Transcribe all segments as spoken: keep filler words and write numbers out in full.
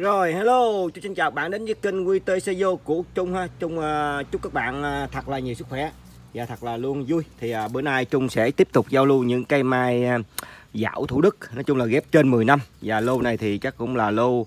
Rồi, hello, xin chào các bạn đến với kênh quy tê Studio của Trung ha. Trung uh, chúc các bạn uh, thật là nhiều sức khỏe và thật là luôn vui. Thì uh, bữa nay Trung sẽ tiếp tục giao lưu những cây mai uh, Giảo Thủ Đức. Nói chung là ghép trên mười năm. Và lô này thì chắc cũng là lô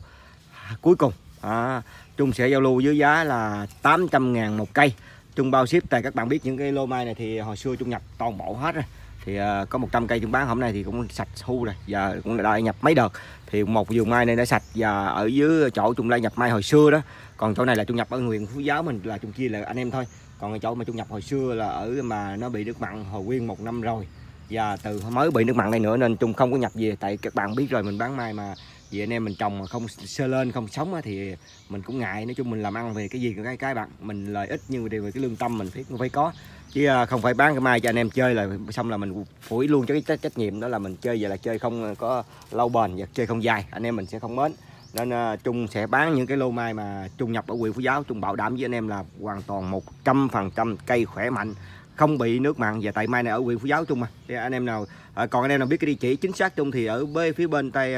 cuối cùng. à, Trung sẽ giao lưu với giá là tám trăm ngàn một cây. Trung bao ship, tại các bạn biết những cái lô mai này thì hồi xưa Trung nhập toàn bộ hết rồi. Thì uh, có một trăm cây Trung bán, hôm nay thì cũng sạch thu rồi. Và cũng đã nhập mấy đợt. Thì một vườn mai này đã sạch. Và ở dưới chỗ Trung lại nhập mai hồi xưa đó. Còn chỗ này là Trung nhập ở huyện Phú Giáo mình, là Trung chia là anh em thôi. Còn chỗ mà Trung nhập hồi xưa là ở mà nó bị nước mặn hồi nguyên một năm rồi. Và từ mới bị nước mặn đây nữa nên Trung không có nhập về. Tại các bạn biết rồi, mình bán mai mà vì anh em mình trồng mà không sơ lên, không sống thì mình cũng ngại. Nói chung mình làm ăn về cái gì cái cái bạn mình lợi ích, nhưng về cái lương tâm mình phải phải có, chứ không phải bán cái mai cho anh em chơi là xong là mình phủi luôn cho cái trách nhiệm đó là mình chơi. Vậy là chơi không có lâu bền và chơi không dài, anh em mình sẽ không mến. Nên Trung sẽ bán những cái lô mai mà Trung nhập ở huyện Phú Giáo. Trung bảo đảm với anh em là hoàn toàn một trăm phần trăm cây khỏe mạnh, không bị nước mặn. Và tại mai này ở huyện Phú Giáo Trung mà thì anh em nào còn anh em nào biết cái địa chỉ chính xác Trung thì ở bên phía bên tay,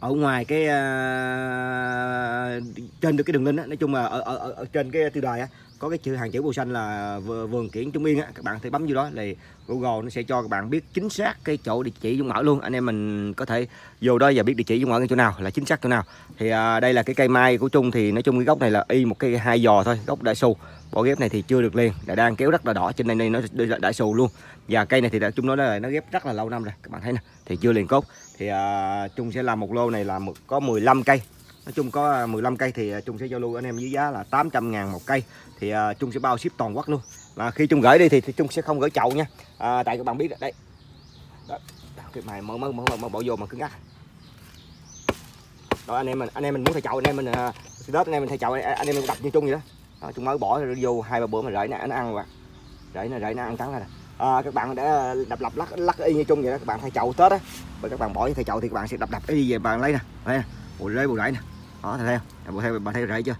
ở ngoài cái uh, trên được cái đường link á, nói chung là ở, ở, ở, ở trên cái tiêu đài á, có cái chữ hàng chữ màu xanh là vườn kiểng Trung Yên á, các bạn thì bấm vô đó thì Google nó sẽ cho các bạn biết chính xác cái chỗ địa chỉ Dung ở luôn. Anh em mình có thể vô đó và biết địa chỉ Dung ở cái chỗ nào là chính xác chỗ nào. Thì uh, đây là cái cây mai của Trung, thì nói chung cái gốc này là y một cây hai giò thôi, gốc đã xù. Bộ ghép này thì chưa được liền, đã đang kéo rất là đỏ, trên đây này nó đã xù luôn. Và cây này thì đã Trung nói là nó ghép rất là lâu năm rồi, các bạn thấy nè, thì chưa liền cốt. Thì uh, Trung sẽ làm một lô này là có mười lăm cây. Nói chung có mười lăm cây thì Trung sẽ giao lưu anh em với giá là tám trăm ngàn một cây. Thì uh, Trung sẽ bao ship toàn quốc luôn. Mà khi Trung gửi đi thì, thì Trung sẽ không gửi chậu nha. À, tại các bạn biết rồi, đây. Đó, cái mày mở mở mở mở bỏ vô mà cứ ngắt. Đó, anh em mình anh em mình muốn thay chậu, anh em mình uh, Tết anh em mình thay chậu, anh em mình đập như Trung vậy đó. Đó, Trung mới bỏ vô hai ba bữa mà rễ nó, nó ăn rồi. Rễ nó rễ nó ăn trắng ra rồi. À, các bạn đã đập lập lắc lắc y như Trung vậy đó, các bạn thay chậu Tết á. Và các bạn bỏ như thay chậu thì các bạn sẽ đập đập y về bạn lấy nè. Thấy nè, bộ rễ bộ rễ nè. Đó thấy không? Bộ theo bạn thấy rễ chưa?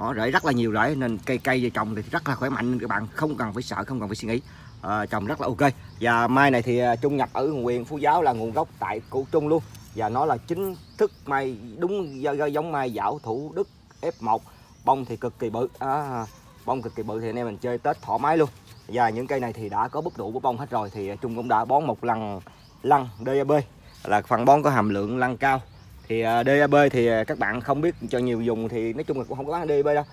Đó, rễ rất là nhiều rễ nên cây cây trồng thì rất là khỏe mạnh nên các bạn không cần phải sợ, không cần phải suy nghĩ. À, trồng rất là ok. Và mai này thì Trung nhập ở huyện Phú Giáo là nguồn gốc tại của Trung luôn. Và nó là chính thức mai đúng giống mai Giảo Thủ Đức ép một. Bông thì cực kỳ bự. À, bông cực kỳ bự thì anh em mình chơi Tết thoải mái luôn. Và những cây này thì đã có búp đủ của bông hết rồi, thì Trung cũng đã bón một lần lăng đê a bê là phần bón có hàm lượng lăng cao. Thì đê a bê thì các bạn không biết cho nhiều dùng thì nói chung là cũng không có bán đê a bê đâu,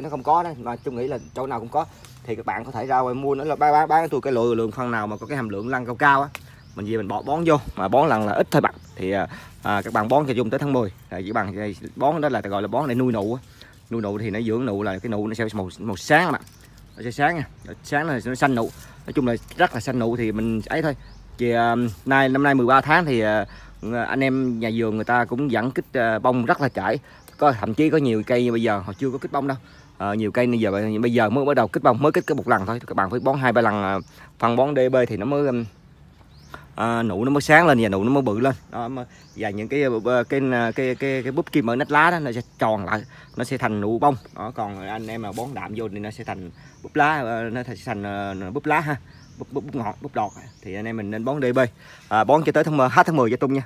nó không có đó, mà Trung nghĩ là chỗ nào cũng có. Thì các bạn có thể ra ngoài mua nó là bán bán tôi cái lượng lượng phân nào mà có cái hàm lượng lăng cao cao á, mình về mình bỏ bón vô, mà bón lần là ít thôi bạn. Thì à, các bạn bón cho Trung tới tháng mười là chỉ bằng bón, đó là gọi là bón để nuôi nụ. Nuôi nụ thì nó dưỡng nụ, là cái nụ nó sẽ màu màu sáng bạn, nó sẽ sáng nha, sáng là nó xanh nụ, nói chung là rất là xanh nụ thì mình ấy thôi. Thì nay năm nay mười ba tháng thì anh em nhà vườn người ta cũng vẫn kích bông rất là trễ, có thậm chí có nhiều cây bây giờ họ chưa có kích bông đâu. À, nhiều cây bây giờ bây giờ mới bắt đầu kích bông, mới kích cái một lần thôi, các bạn phải bón hai ba lần phân bón đê bê thì nó mới à, nụ nó mới sáng lên và nụ nó mới bự lên. Đó, và những cái cái cái cái, cái búp kim ở nách lá đó nó sẽ tròn lại, nó sẽ thành nụ bông. Đó, còn anh em mà bón đạm vô thì nó sẽ thành búp lá, nó sẽ thành búp lá ha. Búp, búp, búp ngọt, búp đọt thì anh em mình nên bón đê bê. À, bón cho tới tháng hết tháng mười cho Trung nha.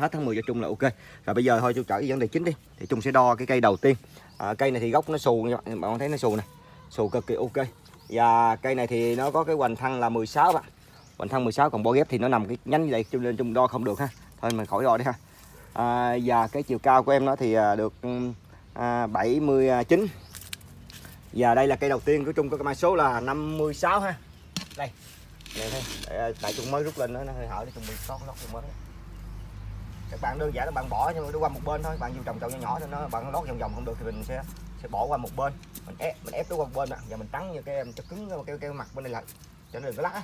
Hết tháng mười cho Trung là ok. Rồi bây giờ thôi Trung trở cái vấn đề chính đi. Thì Trung sẽ đo cái cây đầu tiên. À, cây này thì gốc nó xù nha bạn, bạn thấy nó xù nè. Xù cực kỳ ok. Và cây này thì nó có cái hoành thân là mười sáu bạn. Hoành thân mười sáu, còn bo ghép thì nó nằm cái nhánh như vậy cho nên Trung đo không được ha. Thôi mình khỏi đo đi ha. À, và cái chiều cao của em nó thì được à, bảy mươi chín. Và đây là cây đầu tiên của Trung có cái mã số là năm mươi sáu ha. Đây. Đây, đây, tại Trung mới rút lên nó hơi hở để Trung bị sót lót Trung mới. Các bạn đơn giản là bạn bỏ nhưng mà nó qua một bên thôi, bạn dùng trồng trồng nhỏ nhỏ thôi, nó bạn lót vòng vòng không được thì mình sẽ sẽ bỏ qua một bên, mình ép mình ép nó qua một bên nè, và mình tắn như cái cho cứng cái, cái cái mặt bên này lại cho nó đừng có lắc á.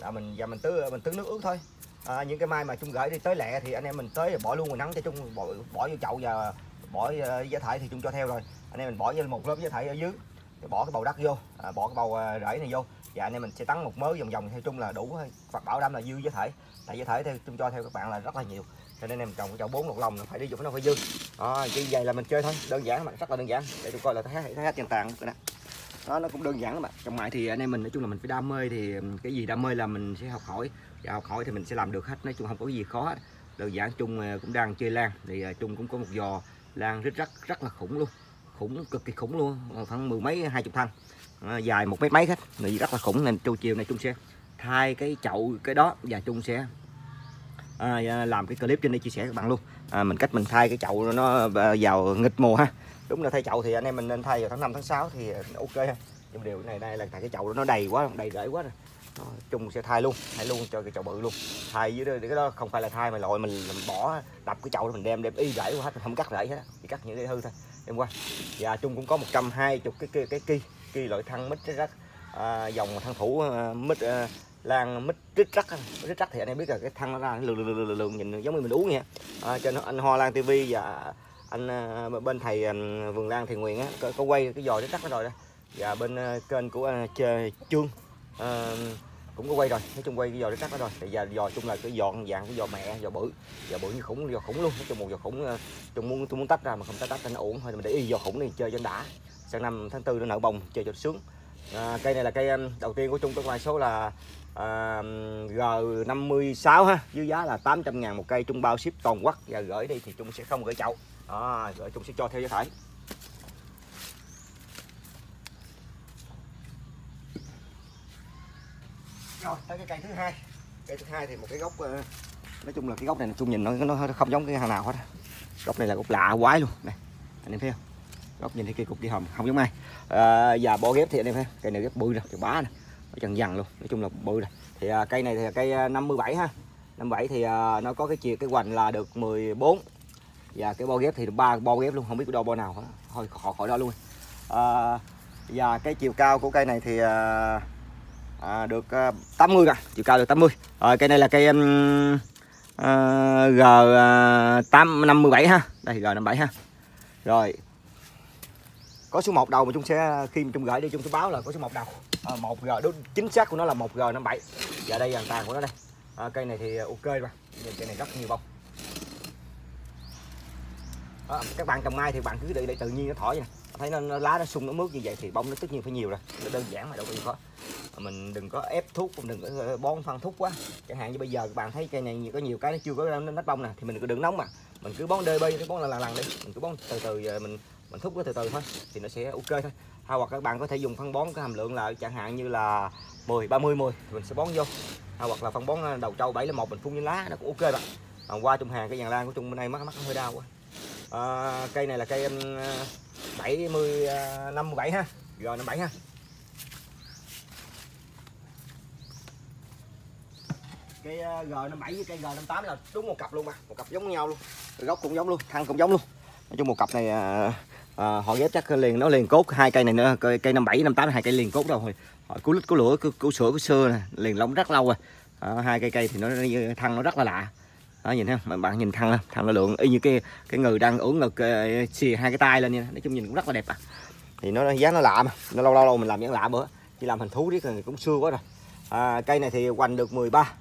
Là mình và mình tưới mình tưới nước ướt thôi. À, những cái mai mà Trung gửi đi tới lẹ thì anh em mình tới bỏ luôn rồi nắng cho Trung bỏ, bỏ vô chậu, và bỏ giá thể thì Trung cho theo rồi. Anh em mình bỏ vô một lớp giá thể ở dưới, bỏ cái bầu đất vô, à, bỏ cái bầu rễ này vô. Và anh em mình sẽ tắn một mớ vòng vòng theo Trung là đủ thôi, bảo đảm là dư với thể. Tại với thể theo Trung cho theo các bạn là rất là nhiều, cho nên em trồng cái chậu bốn một lòng nó phải đi dụng nó phải dư. Đó, như vậy là mình chơi thôi, đơn giản các bạn, rất là đơn giản. Để Trung coi là thấy thấy hết trên tàn nè. Đó, nó cũng đơn giản các bạn. Trong mại thì anh em mình nói chung là mình phải đam mê, thì cái gì đam mê là mình sẽ học hỏi, và học hỏi thì mình sẽ làm được hết, nói chung không có gì khó hết. đơn giản. Trung cũng đang chơi lan thì Trung cũng có một giò lan rất rất rất là khủng luôn, khủng cực kỳ khủng luôn, khoảng mười mấy hai chục thân, dài một mét mấy hết, người rất là khủng. Nên trâu chiều này Trung sẽ thay cái chậu cái đó và Trung sẽ à, làm cái clip trên đây chia sẻ các bạn luôn. À, mình cách mình thay cái chậu nó vào nghịch mùa ha. Đúng là thay chậu thì anh em mình nên thay vào tháng năm tháng sáu thì ok ha. Nhưng điều này đây là tại cái chậu nó đầy quá, đầy rễ quá rồi. Đó, Trung sẽ thay luôn, thay luôn cho cái chậu bự luôn. Thay dưới cái đó không phải là thay mà loại mình, mình bỏ đập cái chậu mình đem đem y rễ qua hết, mình không cắt rễ hết, chỉ cắt những cái hư thôi đem qua. Và Trung cũng có một trăm hai mươi cái cái cái ki, ki loại thân mít rất à, dòng thân thủ à, mít à, lan mít rít rắc, rít rắc thì anh em biết là cái thân nó ra lường lường lường lường nhìn giống như mình uống vậy à, cho nó anh Hoa Lan ti vi và anh à, bên thầy à, vườn lan Thiện Nguyện á có, có quay cái giò rít rắc đó rồi đó. Và bên à, kênh của à, Trương à, cũng có quay rồi, nói chung quay cái giò rít rắc đó rồi. Thì giờ giò chung là cái giò dạng cái giò mẹ, giò bự, giò bự như khủng, giò khủng luôn. Nói chung một giò khủng Trung muốn tôi muốn tách ra mà không tách tách nó ổn thôi, mình để y giò khủng này chơi cho đã. Sang năm tháng tư nó nở bông chơi cho sướng. À, cây này là cây đầu tiên của Trung có ngoài số là à, G năm mươi sáu ha, dưới giá là tám trăm ngàn một cây, Trung bao ship toàn quốc và gửi đi thì Trung sẽ không gửi chậu. À, gửi Trung sẽ cho theo giá thể. Rồi tới cái cây thứ hai. Cây thứ hai thì một cái gốc, nói chung là cái gốc này Trung nhìn nó nó không giống cái hàng nào hết. Gốc này là gốc lạ quái luôn này. Anh em thấy không? Gốc nhìn thấy cây cục đi hồng không giống ai. À, và bó ghép thì anh em thấy cây này ghép bự rồi, cái bá này. Dần dần luôn, nói chung là bự rồi. Thì à, cây này thì cây năm mươi bảy ha. năm mươi bảy thì à, nó có cái chiều cái hoành là được mười bốn. Và cái bo ghép thì ba bo ghép luôn, không biết cái đo bo nào hết. Thôi khỏi khỏi đó luôn. À, và cái chiều cao của cây này thì à, à, được à, tám mươi rồi, chiều cao được tám mươi. Rồi cây này là cây um, à, G tám năm mươi bảy ha. Đây G năm mươi bảy ha. Rồi. Có số một đầu mà Trung sẽ khi mà Trung gửi đi Trung sẽ báo là có số một đầu. À, một G đúng chính xác của nó là một G năm mươi bảy. Và đây dàn tàn của nó đây. À, cây này thì ok rồi. Nhìn cây này rất nhiều bông. À, các bạn trồng mai thì bạn cứ để, để tự nhiên nó thổi vậy. Thấy nó, nó lá nó sung nó mướt như vậy thì bông nó tất nhiên phải nhiều rồi. Nó đơn giản mà đâu có gì khó. Mình đừng có ép thuốc, cũng đừng có bón phân thuốc quá. Chẳng hạn như bây giờ các bạn thấy cây này có nhiều cái nó chưa có nách bông nè thì mình cứ đừng nóng mà. Mình cứ bón đê bê, cái bón là lần lần đi. Mình cứ bón từ từ giờ mình mình thúc nó từ từ thôi thì nó sẽ ok thôi. Hay hoặc các bạn có thể dùng phân bón cái hàm lượng là chẳng hạn như là mười, ba mươi, mười thì mình sẽ bón vô. Hay hoặc là phân bón đầu trâu bảy là một mình phun lên lá nó cũng ok bạn. À, qua trong hàng cái dàn lan của Trung bên đây mắc mắc hơi đau quá. À, cây này là cây bảy mươi năm mươi bảy ha, G năm mươi bảy ha. Cây G năm mươi bảy với cây G năm mươi tám là đúng một cặp luôn mà, một cặp giống nhau luôn. Gốc cũng giống luôn, thân cũng giống luôn. Nói chung một cặp này à, à, họ ghép chắc liền nó liền cốt hai cây này nữa, cây năm mươi bảy năm mươi tám hai cây liền cốt đâu rồi. Họ cứu lít cứu lửa cứu, cứu sữa cứu xưa này, liền lông rất lâu rồi. À, hai cây cây thì nó thân nó rất là lạ. Đó nhìn thấy không? Bạn nhìn thân thân nó lượng y như cái cái người đang uống ngực xì hai cái tay lên như này. Nói chung nhìn cũng rất là đẹp à. Thì nó dáng nó lạ mà, nó lâu lâu lâu mình làm dáng lạ bữa. Chỉ làm hình thú riết rồi cũng xưa quá rồi. À, cây này thì hoành được mười ba.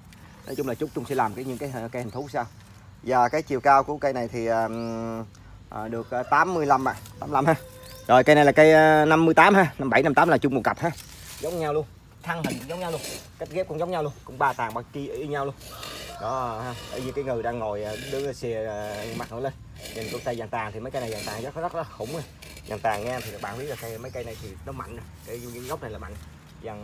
Nói chung là chúc Trung sẽ làm cái những cái cây hình thú sao. Và cái chiều cao của cây này thì um, À, được tám mươi lăm à, tám mươi lăm ha. Rồi cây này là cây năm mươi tám ha, năm mươi bảy năm mươi tám là chung một cặp ha. Giống nhau luôn, thân hình giống nhau luôn, cách ghép cũng giống nhau luôn, cũng ba tàn ba chi y nhau luôn. Đó ha, bởi vì cái người đang ngồi đưa xìa mặt nổi lên. Nhìn con tay vàng tàn thì mấy cây này vàng tàn rất rất là khủng. Vàng tàn ngang thì các bạn biết là cây mấy cây này thì nó mạnh nè, cái gốc này là mạnh. Vàng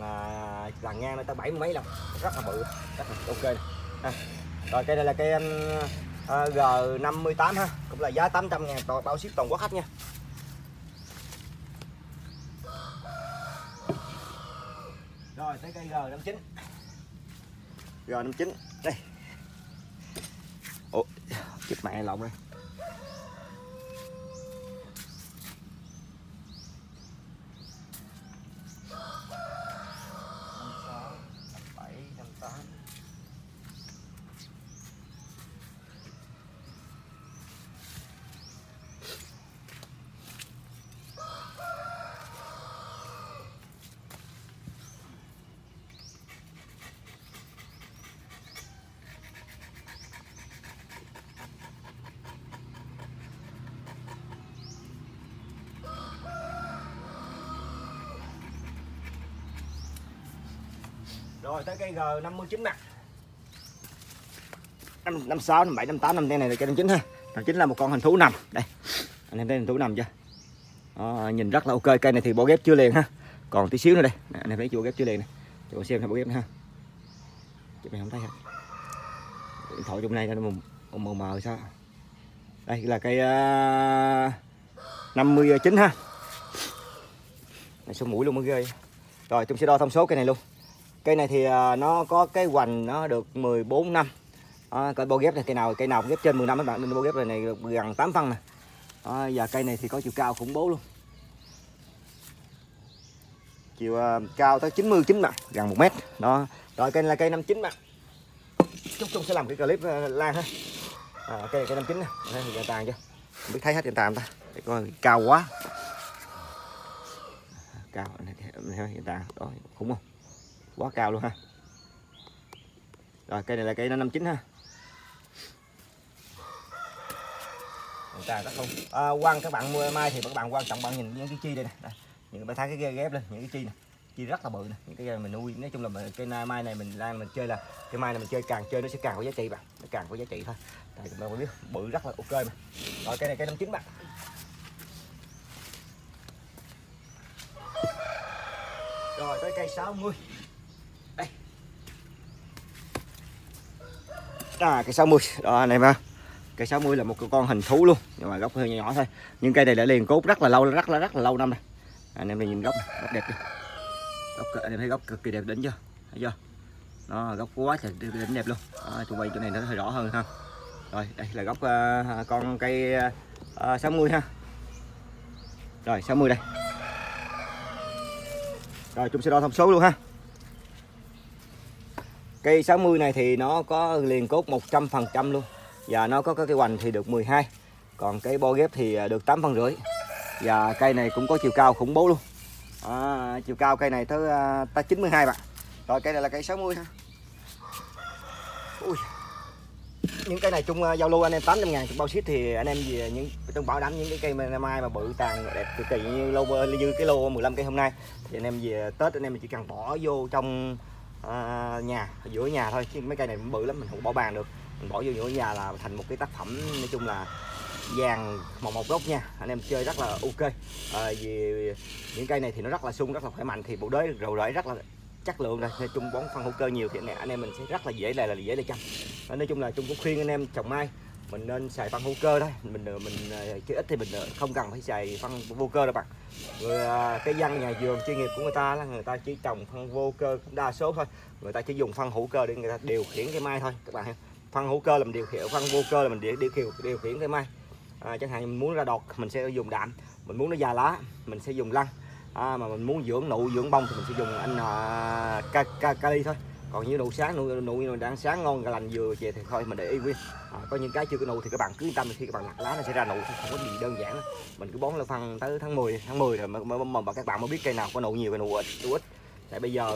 vàng ngang nó tới bảy mươi mấy lần, rất là bự, rất là ok nè. Ha. Rồi cây này là cây À, G năm mươi tám ha, cũng là giá tám trăm ngàn toàn bao ship toàn quốc hết nha. Rồi tới cây G năm mươi chín. G năm mươi chín đây. Ủa, chết mẹ lộn đây. Rồi tới cây G năm mươi chín nè. năm sáu, năm bảy, năm tám, năm này là cây năm chín ha. Năm chín là một con hình thú nằm. Đây, anh em thấy hình thú nằm chưa? Đó, nhìn rất là ok. Cây này thì bỏ ghép chưa liền ha. Còn tí xíu nữa đây. Nè, anh em thấy chưa, ghép chưa liền này. Cho xem bỏ ghép nữa ha. Chị mày không thấy hả? Điện thoại trong này nó mờ mờ mờ sao? Đây là cây uh, năm mươi chín ha. Này, số mũi luôn mới ghê. Rồi chúng sẽ đo thông số cây này luôn. Cây này thì uh, nó có cái hoành nó được mười bốn năm. À, coi bao ghép này, cây nào cây nào ghép trên mười năm các bạn, nên bao ghép này này gần tám phân nè. À, giờ cây này thì có chiều cao khủng bố luôn. Chiều uh, cao tới chín mươi chín mà, gần một mét. Đó. Rồi cây này là cây năm chín mà. Chúc Trung sẽ làm cái clip uh, lan ha. À, cây này cây năm chín nè. Thấy hiện tàn chưa? Không biết thấy hết hiện tàn ta. Để coi cao quá. Cao hiện tàn. Đó, khủng không? Quá cao luôn ha. Rồi cây này là cây năm chín ha. À, quăng các bạn mua mai thì các bạn quan trọng bạn nhìn những cái chi đây nè, những cái thấy cái ghép lên những cái chi này, chi rất là bự nè, những cái này mình nuôi, nói chung là mình, cây mai này mình đang mình chơi là cái mai này mình chơi càng chơi nó sẽ càng có giá trị bạn, nó càng có giá trị thôi. Tại chúng ta mới biết bự rất là ok mà. Rồi cây này cây năm chín bạn. Rồi tới cây sáu mươi. Đây. À cây sáu mươi. Đó này mà. Cây sáu mươi là một con hình thú luôn, nhưng mà gốc hơi nhỏ, nhỏ thôi. Nhưng cây này đã liền cốt rất là lâu, rất là rất là lâu năm này. Anh em này nhìn gốc này, gốc đẹp đi. Gốc anh em thấy gốc cực kỳ đẹp đỉnh chưa? Thấy chưa? Nó gốc quá trời đỉnh đẹp luôn. À, tôi quay chỗ này nó hơi rõ hơn ha. Rồi, đây là gốc uh, con cây uh, sáu mươi ha. Rồi, sáu mươi đây. Rồi, chúng sẽ đo thông số luôn ha. Cây sáu mươi này thì nó có liền cốt một trăm phần trăm luôn. Và nó có cái hoành thì được mười hai. Còn cái bo ghép thì được tám phân rưỡi. Và cây này cũng có chiều cao khủng bố luôn. À, chiều cao cây này tới, tới chín mươi hai bạn. Rồi cây này là cây sáu mươi ha. Ui. Những cây này Trung giao lưu anh em tám trăm ngàn bao ship thì anh em về những trong bảo đảm những cái cây mai mà bự tàn đẹp cực kỳ như lô như cái lô mười lăm cây hôm nay thì anh em về Tết anh em chỉ cần bỏ vô trong à, nhà, giữa nhà thôi, chứ mấy cây này cũng bự lắm mình không bỏ bàn được. Mình bỏ vô giữa nhà là thành một cái tác phẩm, nói chung là vàng màu một gốc nha. Anh em chơi rất là ok. À, vì những cây này thì nó rất là sung, rất là khỏe mạnh, thì bộ đới rầu rễ rất là chất lượng rồi. Nói chung bón phân hữu cơ nhiều thì này, anh em mình sẽ rất là dễ là, là dễ là chăm. Nói chung là Trung cũng khuyên anh em trồng mai mình nên xài phân hữu cơ thôi. Mình mình chơi ít thì mình không cần phải xài phân vô cơ đâu bạn. Người, cái dân nhà vườn chuyên nghiệp của người ta là người ta chỉ trồng phân vô cơ cũng đa số thôi. Người ta chỉ dùng phân hữu cơ để người ta điều khiển cái mai thôi các bạn ha. Phân hữu cơ là mình điều khiển, phân vô cơ là mình điều điều, điều, điều khiển cây mai. À, chẳng hạn mình muốn ra đọt mình sẽ dùng đạm, mình muốn nó già lá mình sẽ dùng lăng, à, mà mình muốn dưỡng nụ dưỡng bông thì mình sẽ dùng anh à, ca, ca, kali thôi. Còn như nụ sáng nụ nụ như đang sáng ngon lành vừa về thì thôi mình để y nguyên. À, có những cái chưa có nụ thì các bạn cứ yên tâm, khi các bạn đặt lá nó sẽ ra nụ, không có gì đơn giản đó. Mình cứ bón là phân tới tháng mười tháng mười rồi mà, mà, mà, mà các bạn mới biết cây nào có nụ nhiều và nụ ít, nụ ít. Tại bây giờ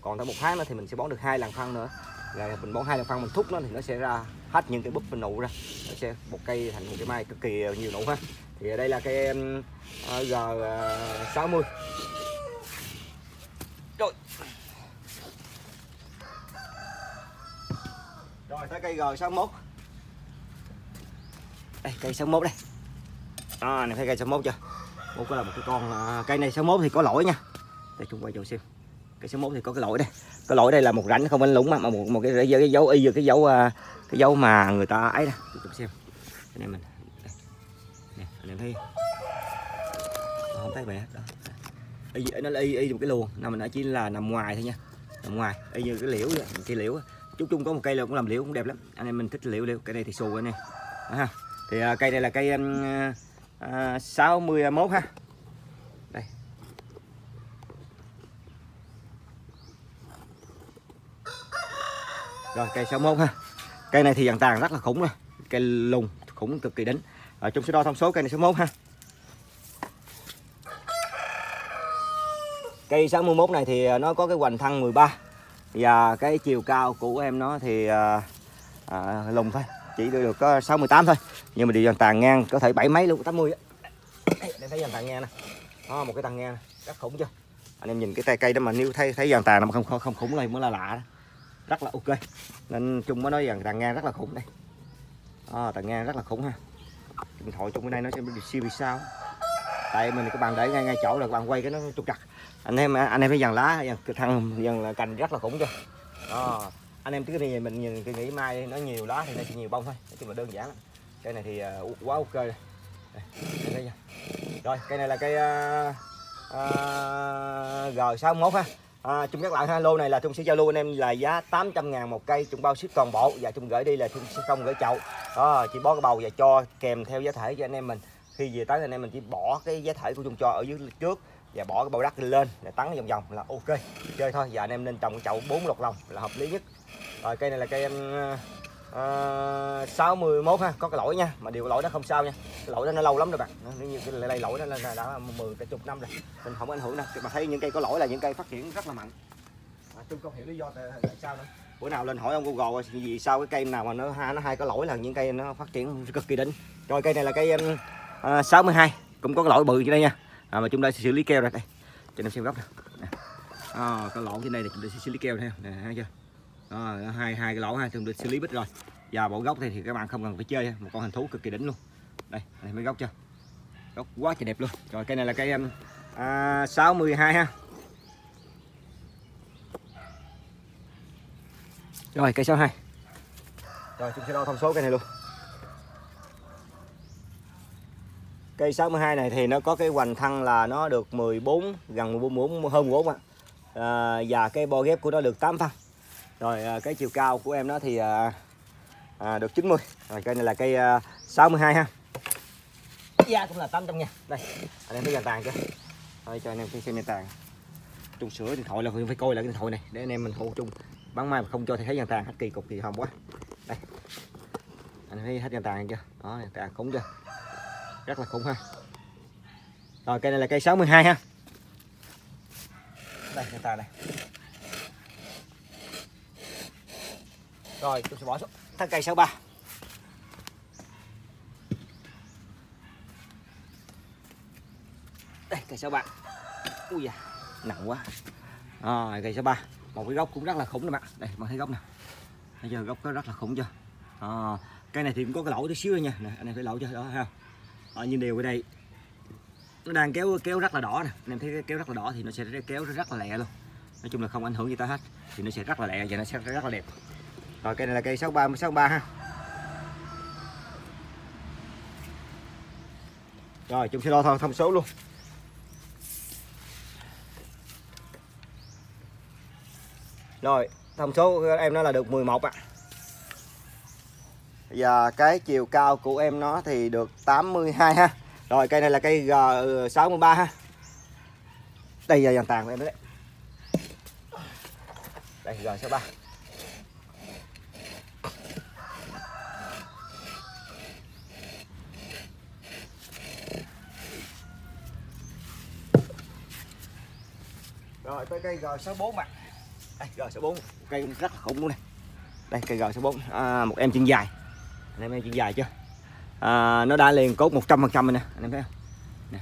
còn tới một tháng nữa thì mình sẽ bón được hai lần phân nữa. Rồi mình bón hai lần phân mình thúc nó thì nó sẽ ra hết những cái búp mình nụ ra, nó sẽ một cây thành một cái mai cực kỳ nhiều nụ ha. Thì đây là cây G sáu mươi. Rồi. Rồi tới cây G sáu mốt. Đây cây sáu mốt đây. À này thấy cây sáu mốt chưa? Một là một cái con cây này sáu mốt thì có lỗi nha. Để chúng quay cho xem. Cây sáu mốt thì có cái lỗi đây, cái lỗi đây là một rãnh không anh lũng mà một một cái, cái dấu y cái dấu cái dấu mà người ta ấy nè, chúng xem này mình nè, anh em thấy không thấy mẹ đó, y nó là y y một cái luồng, nào mình nói chỉ là nằm ngoài thôi nha, nằm ngoài, y như cái liễu vậy, cây liễu, chú Trung có một cây là cũng làm liễu cũng đẹp lắm, anh em mình thích liễu liễu, cây này thì xù anh em, ha, thì cây này là cây uh, sáu mươi mốt ha. Rồi cây sáu mốt ha. Cây này thì dàn tàn rất là khủng rồi. Cây lùng khủng cực kỳ đỉnh. Rồi chúng sẽ đo thông số cây này sáu mốt ha. Cây sáu mươi mốt này thì nó có cái hoành thân mười ba. Và cái chiều cao của em nó thì à, à, lùng thôi, chỉ được có sáu mươi tám thôi. Nhưng mà đi dàn tàn ngang có thể bảy mấy luôn, tám mươi. Để thấy dàn tàn ngang nè. Đó, một cái tàn ngang nè, rất khủng chưa? Anh em nhìn cái tay cây đó mà nếu thấy thấy dàn tàn nó không không khủng này mới là lạ đó. rất là ok. Nên Trung mới nói rằng tàn ngang rất là khủng đây. À, tàn ngang rất là khủng ha. Điện thoại Trung bên đây nó sẽ bị siêu bị sao. Tại mình các bạn để ngay ngay chỗ là các bạn quay cái nó trục trặc. Anh em anh em thấy dàn lá, dàn thằng dàn là cành rất là khủng kìa. Đó. Anh em cứ này mình nhìn cái nghĩ mai nó nhiều lá thì nó chỉ nhiều bông thôi. Nói chung là đơn giản lắm. Cây này thì uh, quá ok rồi. Đây, rồi cây này là cây uh, uh, G sáu mốt ha. À, Trung nhắc lại ha, lô này là Trung sẽ giao lưu anh em là giá tám trăm ngàn một cây, Trung bao ship toàn bộ và Trung gửi đi là Trung sẽ không gửi chậu. Đó, chỉ bó cái bầu và cho kèm theo giá thể cho anh em mình. Khi về tới anh em mình chỉ bỏ cái giá thể của Trung cho ở dưới trước và bỏ cái bầu đất lên để tắn vòng vòng là ok chơi thôi. Và anh em nên trồng chậu bốn lọt lòng là hợp lý nhất. Rồi cây này là cây uh, sáu mươi mốt ha, có cái lỗi nha, mà điều lỗi đó không sao nha, cái lỗi đó nó lâu lắm rồi bạn, nếu như cái lây lỗi đó là đã mười cái chục năm rồi mình không ảnh hưởng đâu. Mà thấy những cây có lỗi là những cây phát triển rất là mạnh. À, Trung không hiểu lý do tại sao nữa, bữa nào lên hỏi ông Google vì sao cái cây nào mà nó ha nó hay có lỗi là những cây nó phát triển cực kỳ đỉnh. Rồi cây này là cây uh, sáu mươi hai cũng có cái lỗi bự trên đây nha. À, mà chúng ta sẽ xử lý keo ra đây cho em xem góc nè. À, cái lỗ trên đây là chúng ta sẽ xử lý keo theo nè, thấy chưa? Đó, hai hai cái lỗ ha, thường được xử lý bít rồi. Và bộ gốc này thì các bạn không cần phải chơi, một con hình thú cực kỳ đỉnh luôn. Đây, đây mấy gốc chưa? Gốc quá trời đẹp luôn. Rồi cây này là cây à, sáu mươi hai ha. Rồi cây sáu mươi hai. Rồi chúng sẽ đo thông số cây này luôn. Cây sáu mươi hai này thì nó có cái hoành thân là nó được mười bốn, gần mười bốn, hơn mười bốn ạ. À, và cái bo ghép của nó được tám phân. Rồi à, cái chiều cao của em nó thì à, à, được chín mươi. Rồi cây này là cây à, sáu mươi hai ha. Giá cũng là tám trăm nha. Đây, anh em thấy dàn tàn chưa? Thôi cho anh em xem dàn tàn. Trung sửa điện thoại là phải coi lại cái điện thoại này để anh em mình hỗ Trung bán mai mà không cho thì thấy dàn tàn hết kỳ cục kỳ hồng quá. Đây. Anh thấy hết dàn tàn chưa? Đó, dàn tàn khủng chưa? Rất là khủng ha. Rồi cây này là cây sáu mươi hai ha. Đây người ta đây. Rồi tôi sẽ bỏ xuống thân cây sáu mươi ba. Đây cây sáu mươi ba. Ui da, nặng quá. Rồi cây sáu mươi ba, một cái gốc cũng rất là khủng các bạn. Đây bạn thấy gốc nè. Bây giờ gốc có rất là khủng chưa? À, cây này thì cũng có cái lỗ tí xíu thôi nha. Nè, anh em thấy lỗ chưa? Đó thấy không? Ờ, như điều ở đây nó đang kéo kéo rất là đỏ nè, anh em thấy cái kéo rất là đỏ thì nó sẽ kéo rất là lẹ luôn, nói chung là không ảnh hưởng gì tới hết thì nó sẽ rất là lẹ và nó sẽ rất là đẹp. Rồi cây này là cây sáu mươi ba ha. Rồi Chúng sẽ đo thông, thông số luôn. Rồi thông số em nó là được mười một ạ. À, và cái chiều cao của em nó thì được tám mươi hai ha. Rồi cây này là cây G sáu mươi ba ha. Đây là dàn tàn của em đấy. Đây G sáu mươi ba. Rồi tới cây G sáu mươi bốn bạn. Đây G sáu mươi bốn, cây rất là khủng luôn này. Đây cây G sáu mươi bốn, à, một em chân dài. Anh em thấy chuyện dài chưa? À, nó đã liền cốt một trăm phần trăm rồi nè, anh em thấy không? Nè.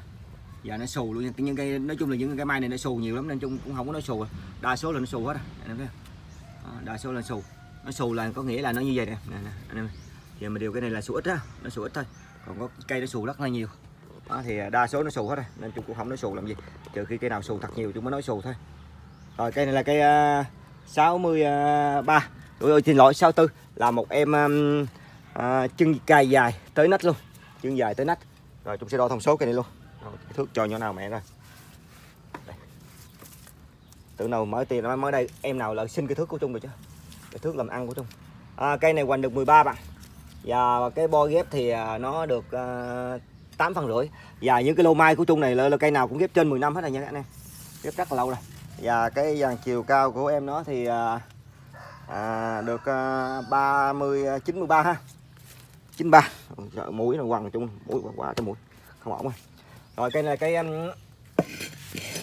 Giờ nó xù luôn, những cây nói chung là những cây mai này nó xù nhiều lắm nên Trung cũng không có nói xù. Đa số là nó xù hết rồi, anh em thấy không? À, đa số là xù. Nó xù là có nghĩa là nó như vậy nè, nè, nè anh em. Giờ mà điều cái này là xù ít á, nó xù ít thôi. Còn có cây nó xù rất là nhiều. Đó, thì đa số nó xù hết rồi nên Trung cũng không nói xù làm gì. Trừ khi cây nào xù thật nhiều Trung mới nói xù thôi. Rồi cây này là cây uh, sáu mươi ba. Ôi ơi xin lỗi sáu mươi tư, là một em um, À, chân cài dài tới nách luôn, chân dài tới nách. Rồi Chúng sẽ đo thông số cây này luôn. Rồi, thước cho nhỏ nào mẹ rồi. Tự nào mới tiền mới đây em nào lại xin cái thước của Trung rồi chứ, cái thước làm ăn của Trung. À, cây này hoành được mười ba bạn và cái bo ghép thì nó được uh, tám phần rưỡi. Và những cái lô mai của Trung này là, là cây nào cũng ghép trên mười năm hết rồi nha anh em, ghép rất là lâu rồi. Và cái dàn chiều cao của em nó thì uh, à, được uh, ba mươi chín mươi ba ha. chín ba. Trời, mũi nó quằn Chung, mũi quá cái mũi. Không ổn rồi. Rồi cây này là cây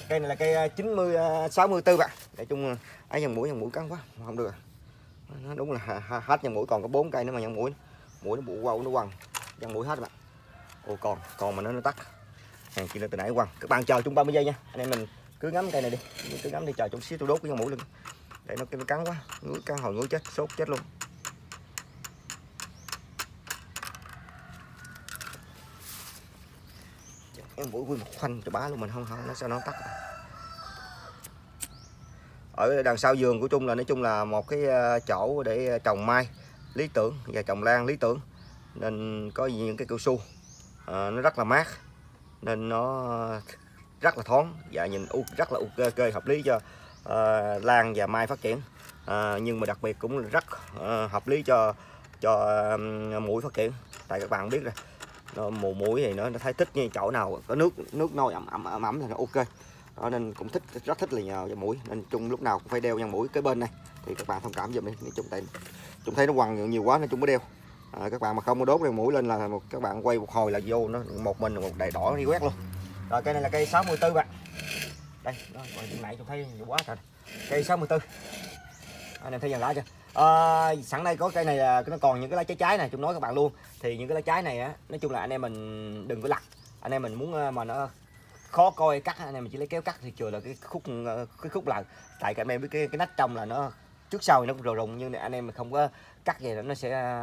cây này là cây chín mươi sáu mươi tư bạn. Để Chung ấy dòng mũi dòng mũi cắn quá, không được. Nó đúng là hết dòng mũi, còn có bốn cây nữa mà dòng mũi. Mũi nó bụ quâu nó quằn, dòng mũi hết bạn. Ồ còn, còn mà nó nó tắt. Hàng kia nó từ nãy quằn. Các bạn chờ Chung ba mươi giây nha. Anh em mình cứ ngắm cây này đi. Cứ ngắm đi chờ Chung xíu tôi đốt cái dòng mũi lên. Để nó, nó cắn quá, ngứa cắn hồi ngứa chết, sốt chết luôn. Em mũi quy một khoanh cho bá luôn, mình không không nó sao nó tắt. Ở đằng sau vườn của Trung là nói chung là một cái chỗ để trồng mai lý tưởng và trồng lan lý tưởng, nên có những cái cao su à, nó rất là mát, nên nó rất là thoáng và nhìn rất là ok, hợp lý cho à, lan và mai phát triển à, nhưng mà đặc biệt cũng rất à, hợp lý cho cho à, muỗi phát triển. Tại các bạn biết rồi, nó, mùa muỗi thì nó, nó thấy thích như chỗ nào có nước nước nôi ẩm ẩm ẩm ẩm thì nó ok. Đó, nên cũng thích, rất thích là nhờ dòng mũi, nên Trung lúc nào cũng phải đeo dòng mũi cái bên này thì các bạn thông cảm giùm đi. Trung tại Trung thấy nó quằn nhiều quá nên Trung mới đeo à, các bạn mà không có đốt dòng mũi lên là một, các bạn quay một hồi là vô nó một mình một đầy đỏ đi quét luôn. Rồi cây này là cây sáu mươi tư bạn, đây đó, hồi nãy Trung thấy nhiều quá trời, cây sáu mươi tư anh em thấy dàn lá chưa. À, sẵn đây có cây này là nó còn những cái lá trái trái này, Trung nói các bạn luôn, thì những cái lá trái này á, nói chung là anh em mình đừng có lặt, anh em mình muốn mà nó khó coi cắt anh em mình chỉ lấy kéo cắt thì chừa là cái khúc cái khúc lợn, tại các anh em biết cái cái nách trong là nó trước sau thì nó cũng rồ rùng, nhưng anh em mình không có cắt về nó sẽ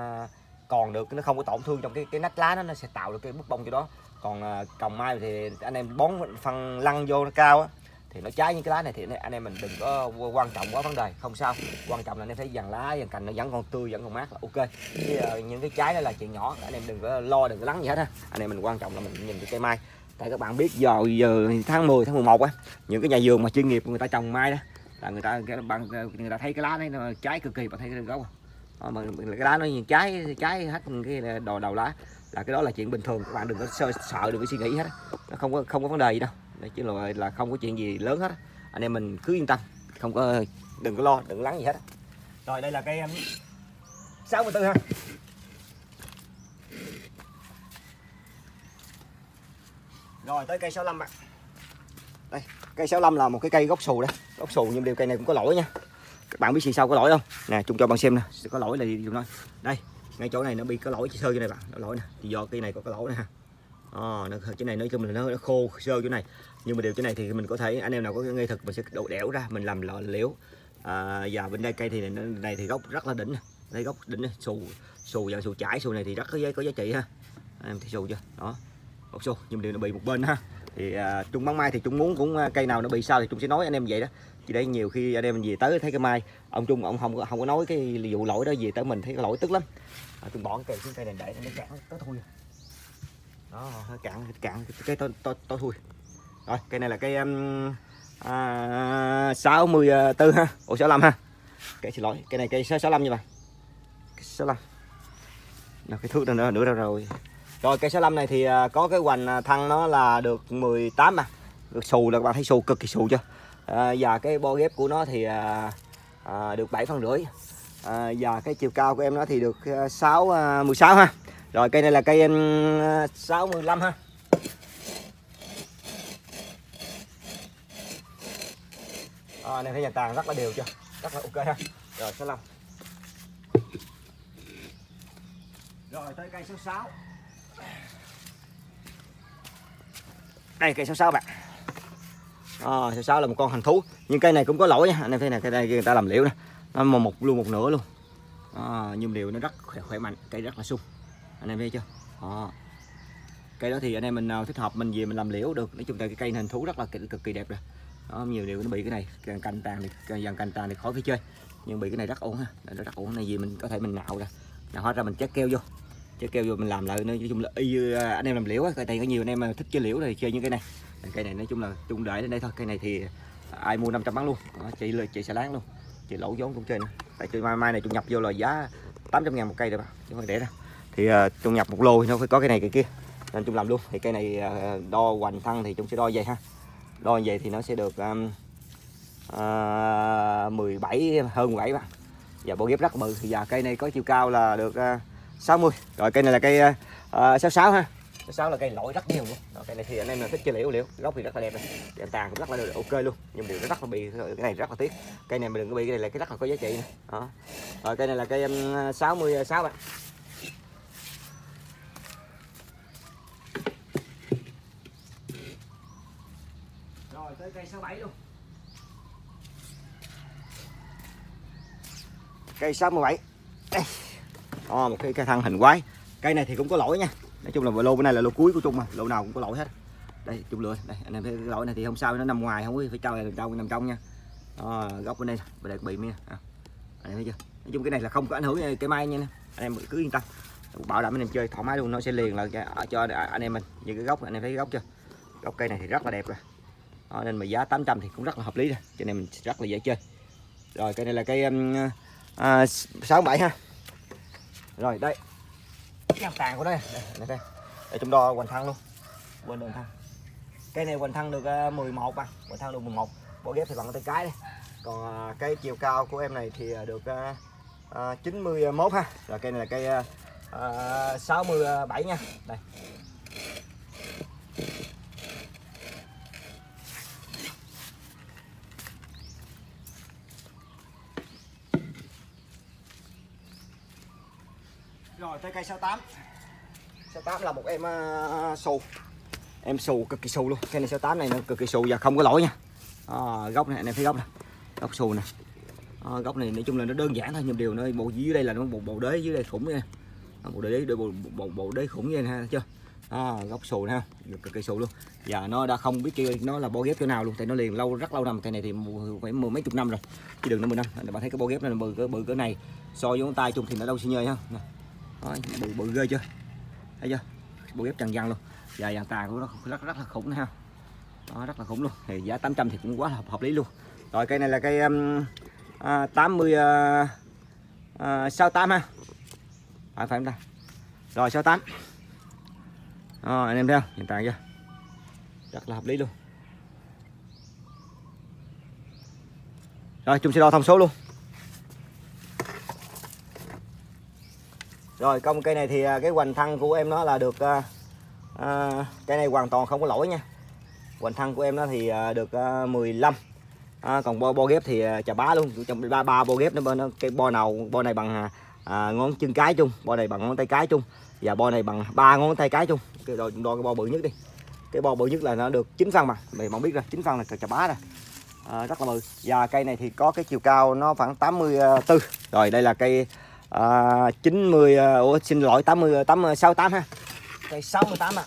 còn được, nó không có tổn thương trong cái cái nách lá nó, nó sẽ tạo được cái bút bông cho đó. Còn trồng mai thì anh em bón phân lăn vô nó cao á, thì nó trái những cái lá này thì anh em mình đừng có quan trọng quá vấn đề, không sao, quan trọng là anh em thấy dàn lá dàn cành nó vẫn còn tươi vẫn còn mát là ok. Thì những cái trái đó là chuyện nhỏ, anh em đừng có lo đừng có lắng gì hết á, anh em mình quan trọng là mình nhìn cái cây mai. Tại các bạn biết giờ giờ tháng mười tháng mười một á, những cái nhà vườn mà chuyên nghiệp người ta trồng mai đó là người ta cái bạn người ta thấy cái lá đấy nó cháy cực kỳ, bạn thấy cái gốc không? Mà cái lá nó nhìn cháy cháy hết cái đầu đầu lá là cái đó là chuyện bình thường, các bạn đừng có sợ, sợ đừng có suy nghĩ hết, nó không có không có vấn đề gì đâu. Đấy, chứ là là không có chuyện gì lớn hết, anh em mình cứ yên tâm, không có đừng có lo đừng lắng gì hết. Rồi đây là cây sáu mươi tư ha. Rồi tới cây sáu mươi lăm bạn. Đây, cây sáu mươi lăm là một cái cây gốc xù đấy. Gốc xù nhưng điều cây này cũng có lỗi nha. Các bạn biết gì sao có lỗi không? Nè, Trung cho bạn xem nè, có lỗi là gì nói. Đây, ngay chỗ này nó bị có lỗi sơ chỗ này bạn, nó lỗi nè. Thì do cây này có cái lỗi nè ha. À, nó chỗ này nói chung là nó, nó khô sơ chỗ này. Nhưng mà điều chỗ này thì mình có thể anh em nào có cái nghệ thực mình sẽ đổ đẽo ra, mình làm lọ liễu. À, và bên đây cây thì này, này thì gốc rất là đỉnh. Đây gốc đỉnh xù, xù và xù chải, xù này thì rất có giá, có giá trị ha. Em thấy xù chưa? Đó. Một số nhưng điều nó bị một bên ha, thì à, Trung bán mai thì Trung muốn cũng cây nào nó bị sao thì Trung sẽ nói anh em vậy đó. Chỉ để nhiều khi anh em về tới thấy cái mai ông Trung ông không có không có nói cái vụ lỗi đó, về tới mình thấy cái lỗi tức lắm. À, Trung bỏ cái cây xuống cây này để nó cạn tới thui đó, nó cạn cạn cái tôi tôi tôi thui rồi. Cây này là cây à, sáu mươi tư ha, ủa sáu mươi lăm ha, cái xin lỗi, cây này cây sáu mươi lăm nha bạn, sáu mươi lăm nào, cái thước này nữa ra rồi. Rồi cây sáu mươi lăm này thì có cái hoành thân nó là được mười tám mà. Được xù là các bạn thấy xù cực kỳ xù chưa? À, và cái bo ghép của nó thì à, à, được bảy phân rưỡi. À, và cái chiều cao của em nó thì được sáu mười sáu ha. Rồi cây này là cây sáu mươi lăm ha. Rồi anh em thấy nhà tàn rất là đều chưa? Rất là ok ha. Rồi sáu mươi lăm. Rồi tới cây sáu mươi sáu. Đây cây sáu mươi sáu bạn. À, sáu mươi sáu là một con hành thú, nhưng cây này cũng có lỗi nha. Anh em thấy này, cây này người ta làm liễu nè, nó một luôn một nửa luôn. À, nhưng điều nó rất khỏe, khỏe mạnh, cây rất là sung. Anh em thấy chưa? À, cây đó thì anh em mình nào thích hợp mình về mình làm liễu được. Nói chung là cái cây hành thú rất là cực, cực kỳ đẹp rồi. Đó, nhiều điều nó bị cái này, càng cành tàn thì dàn cành tàn thì khỏi phải chơi. Nhưng bị cái này rất ổn ha, nó rất ổn này gì mình có thể mình nạo ra, nạo hết ra mình chét keo vô. Chứ kêu vô mình làm lại, nói chung là y anh em làm liễu á, tại có nhiều anh em mà thích chơi liễu này chơi như cây này. Cây này nói chung là Chung để lên đây thôi, cây này thì ai mua năm trăm bán luôn. Đó, chị chị sẽ láng luôn, chị lỗ vốn cũng chơi nữa. Tại chơi mai mai này Chung nhập vô là giá tám trăm ngàn một cây rồi bạn, chứ không để đâu. Thì uh, Chung nhập một lô thì nó phải có cái này cái kia, nên Chung làm luôn. Thì cây này uh, đo hoành thân thì Chung sẽ đo vậy ha, đo vậy thì nó sẽ được um, uh, mười bảy hơn mười bảy bạn, và bộ ghép rất bự. Và cây này có chiều cao là được uh, sáu mươi. Rồi cây này là cây uh, sáu mươi sáu ha. sáu mươi sáu là cây lỗi rất nhiều luôn. Rồi, cây này thì anh em là thích chơi liễu liễu, gốc thì rất là đẹp này. Đèn tàn cũng rất là được, ok luôn. Nhưng điều nó rất là bị cái này rất là tiếc. Cây này mà đừng có bị, cái này là cái rất là có giá trị này. Đó. Rồi cây này là cây um, sáu mươi sáu bạn. Rồi tới cây sáu mươi bảy luôn. Cây sáu mươi bảy. Đây. À, một cái, cái thân hình quái. Cây này thì cũng có lỗi nha. Nói chung là lô bên này là lô cuối của Trung mà, lô nào cũng có lỗi hết. Đây, Trung lừa. Đây, anh em thấy cái lỗi này thì không sao, nó nằm ngoài không phải trâu này được đâu, nằm trong nha. Đó, góc bên đây, bên đây bị mía. À, anh em thấy chưa? Nói chung cái này là không có ảnh hưởng cái mai nha. Anh em cứ yên tâm. Bảo đảm anh em chơi thoải mái luôn, nó sẽ liền lại cho anh em mình. Như cái gốc, anh em thấy cái gốc chưa? Gốc cây này thì rất là đẹp rồi. Đó, nên mà giá tám trăm thì cũng rất là hợp lý rồi, cho nên mình rất là dễ chơi. Rồi cây này là cây um, uh, sáu bảy ha. Rồi đây. Cái tàn của đây. Đây, đây. Để chúng đo hoành thân luôn. Bên đường thân. Cây này hoành thân được mười một à, hoành thân được mười một. Bộ ghép thì bằng tay cái đây. Còn uh, cái chiều cao của em này thì được uh, uh, chín mươi mốt ha. Rồi cây này là cây uh, Uh, sáu mươi bảy nha. Đây. Rồi tới cây sáu tám. Sáu tám là một em uh, xù. Em xù cực kỳ xù luôn. Cây này sáu tám này nó cực kỳ xù và không có lỗi nha. à, Gốc này, anh em thấy gốc này. Gốc xù nè. à, Góc này nói chung là nó đơn giản thôi, nhưng điều nó bộ dưới đây là nó bộ, bộ đế dưới đây khủng nha. Bộ đế, bộ, bộ, bộ đế khủng như này ha, chưa? À, gốc xù ha, cực kỳ xù luôn. Và nó đã không biết kêu nó là bo ghép chỗ nào luôn, tại nó liền lâu, rất lâu năm. Cái này thì phải mười mấy chục năm rồi, chứ đừng nó mười năm. Bạn thấy cái bo ghép này bự cỡ bự cỡ này so với ngón tay Chung thì nó đâu xi nhơi ha. Đó, bự bự ghê chưa? Thấy chưa? Bo ghép tràn dàn luôn. Và dàn tà của nó rất rất là khủng ha. Đó, rất là khủng luôn. Thì giá tám trăm thì cũng quá hợp, hợp lý luôn. Rồi cây này là cây um, à, tám mươi sáu tám ha. À, phải không ta? Rồi sáu tám. Rồi anh em thấy không? Hiện tại chưa? Rất là hợp lý luôn. Rồi Chung sẽ đo thông số luôn. Rồi công cây này thì cái hoành thân của em nó là được uh, uh, cây này hoàn toàn không có lỗi nha. Hoành thân của em nó thì uh, được uh, mười lăm. À, còn bo bo ghép thì uh, chà bá luôn, trong ba ba bo ghép nó cái bo nào bo này bằng uh, À, ngón chân cái Chung, bo này bằng ngón tay cái Chung và bo này bằng ba ngón tay cái Chung. Cái đo đo cái bo bự nhất đi. Cái bo bự nhất là nó được chín phân mà, mày không biết rồi, chín phân là cờ chà bá rồi. À, rất là bự. Và cây này thì có cái chiều cao nó khoảng tám mươi tư. Rồi đây là cây à, chín mươi ủa xin lỗi tám mươi tám sáu tám ha. Cây sáu mươi tám ạ. À.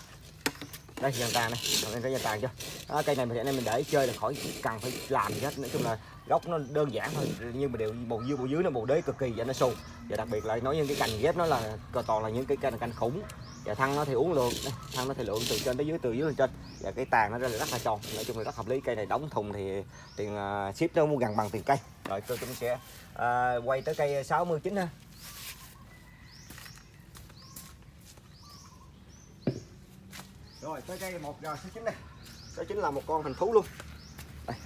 Đây dàn tàn này, em thấy dàn tàn chưa? À, cây này mình anh em mình để chơi là khỏi cần phải làm gì hết. Nói chung là gốc nó đơn giản thôi, nhưng mà đều bộ dưới bộ dưới nó bộ đế cực kỳ và nó xù. Và đặc biệt là nói những cái cành ghép nó là toàn là những cái cành cành khủng. Và thân nó thì uống lượng, thân nó thì lượng từ trên tới dưới, từ dưới lên trên. Và cái tàn nó ra là rất là tròn, nói chung là rất hợp lý. Cây này đóng thùng thì tiền uh, ship nó mua gần bằng tiền cây. Rồi tôi cũng sẽ uh, quay tới cây sáu mươi chín ha. Rồi tới cây một sáu chín đây. sáu chín là một con hình thú luôn. Đây.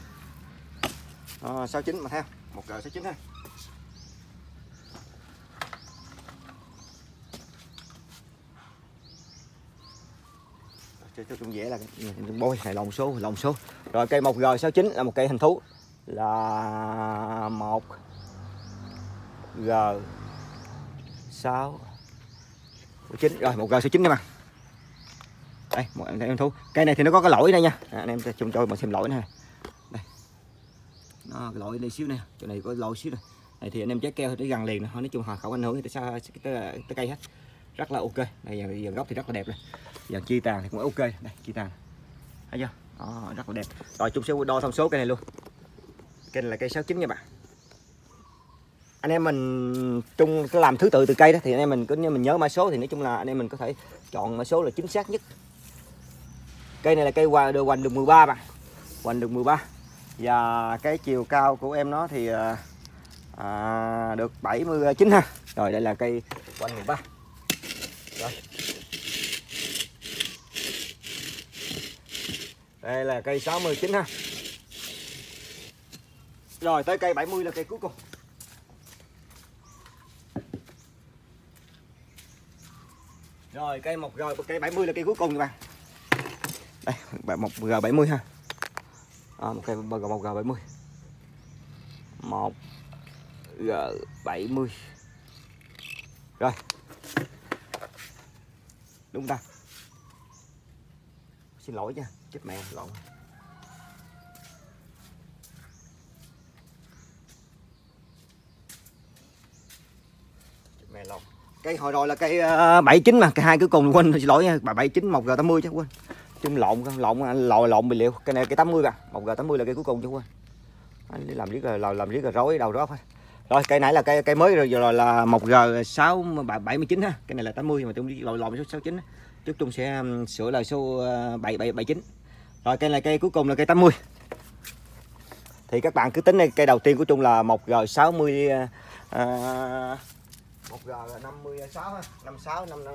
À, sáu chín mà theo một sáu chín ha. Chơi cho Chung dễ là bôi này lòng số, lòng số. Rồi cây một G sáu chín là một cây hình thú là một G sáu chín. Rồi một G sáu chín các bạn. Đây, một em em thú. Cây này thì nó có cái lỗi đây nha. À, anh em Chung cho mình xem lỗi này. Đây. Nó lỗi đây xíu nè, chỗ này có lỗi xíu này. Này thì anh em chế keo thì gần liền nè, nói chung họ không ảnh hưởng tới sao tới tới cây hết. Rất là ok. Đây dàn gốc thì rất là đẹp này. Dàn chi tàn thì cũng ok. Đây, chi tàn. Thấy chưa? Đó, rất là đẹp. Rồi Chung sẽ đo thông số cây này luôn. Cây này là cây sáu chín nha bạn. Anh em mình Chung cứ làm thứ tự từ cây đó thì anh em mình cứ mình nhớ mã số thì nói chung là anh em mình có thể chọn mã số là chính xác nhất. Cây này là cây hoành được mười ba bạn. Hoành được mười ba. Và cái chiều cao của em nó thì à, được bảy mươi chín ha. Rồi đây là cây hoành mười ba. Rồi. Đây là cây sáu mươi chín ha. Rồi tới cây bảy mươi là cây cuối cùng. Rồi cây một rồi cây bảy mươi là cây cuối cùng các bạn. Đây, một G bảy mươi ha. À, một cây một G bảy mươi. một G bảy mươi. Rồi. Đúng ta. Xin lỗi nha, chết mẹ lộn. Cây hồi rồi là cây uh, bảy chín mà, cây hai cuối cùng quên, xin lỗi nha, bảy chín một G tám mươi chứ quên. Chung lộn lộn lộn lộn bị liệu. Cây này cây tám mươi à, một G tám mươi là cây cuối cùng chứ quên. Để làm riết rồi làm, làm riết rồi rối đầu đó thôi. Rồi cây nãy là cây cây mới rồi, rồi là một G sáu bảy mươi chín ha. Cây này là tám mươi mà Trung lộn lộn số sáu chín. Trước Trung sẽ sửa lại số bảy bảy bảy chín. Rồi cây này cây cuối cùng là cây tám mươi. Thì các bạn cứ tính đây, cây đầu tiên của Trung là một G sáu mươi uh, một G năm mươi sáu ha, năm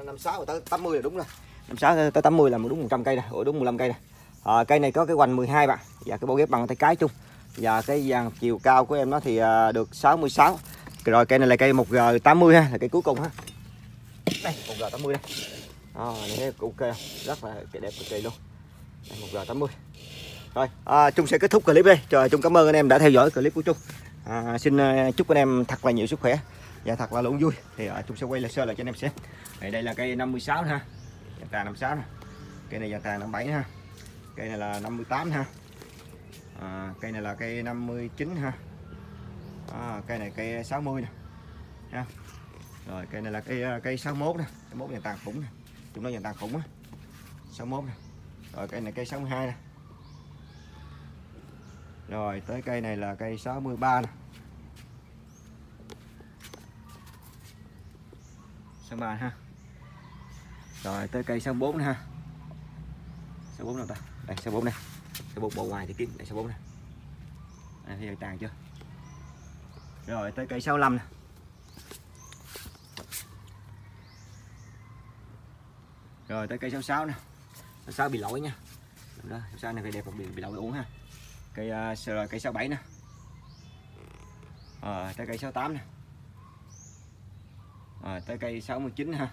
mươi sáu tới tám mươi là đúng rồi. năm mươi sáu tới tám mươi là đúng một trăm cây nè, đúng mười lăm cây nè. À, cây này có cái hoành mười hai bạn và cái bộ ghép bằng tay cái Chung. Và cái dàn chiều cao của em nó thì được sáu mươi sáu. Rồi cây này là cây một G tám mươi ha, là cây cuối cùng ha. Đây, một G tám mươi đây. À, này ok, rất là đẹp cực kỳ luôn. Đây một G tám mươi. Rồi, à, Trung sẽ kết thúc clip đây. Trời, Trung cảm ơn anh em đã theo dõi clip của Trung. À, xin chúc anh em thật là nhiều sức khỏe. Dạ thật là luôn vui. Thì uh, Trung sẽ quay lại sơ lại cho anh em xem. Đây, đây là cây năm mươi sáu ha. Dàn tà năm mươi sáu nè. Cây này dàn tà năm mươi bảy ha. Cây này là năm mươi tám ha. À, cây này là cây năm mươi chín ha. À, cây này cây sáu mươi nè. Ha. Rồi cây này là cây cây sáu mươi mốt nè. sáu mươi mốt dàn tà khủng nè. Chúng nó dàn tà khủng á. sáu mươi mốt nè. Rồi cây này cây sáu mươi hai nè. Rồi tới cây này là cây sáu mươi ba nè. sáu mươi ba ha. Rồi tới cây sáu mươi bốn ha. sáu mươi bốn nào ta? Đây sáu mươi bốn này. sáu mươi bốn bộ ngoài thì kiếm đây sáu mươi bốn này. Đây thấy tàn chưa? Rồi tới cây sáu mươi lăm nè. Rồi tới cây sáu mươi sáu nè. sáu mươi sáu bị lỗi nha. Đúng đó, sáu mươi sáu này phải đẹp còn bị bị lỗi uống ha. Cây rồi cây sáu mươi bảy nè. Ờ tới cây sáu mươi tám nè. À, tới cây sáu mươi chín ha.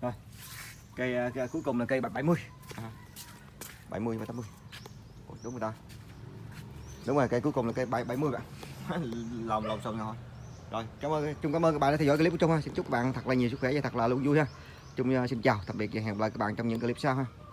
Rồi. Cây, cây cuối cùng là cây bảy mươi. À, bảy mươi và tám mươi. Ủa, đúng rồi ta. Đúng rồi, cây cuối cùng là cây bảy mươi bạn. Lòng lòng xong rồi. Rồi, cảm ơn Trung, cảm ơn các bạn đã theo dõi clip của Trung ha. Xin chúc các bạn thật là nhiều sức khỏe và thật là luôn vui ha. Trung xin chào, tạm biệt và hẹn gặp lại các bạn trong những clip sau ha.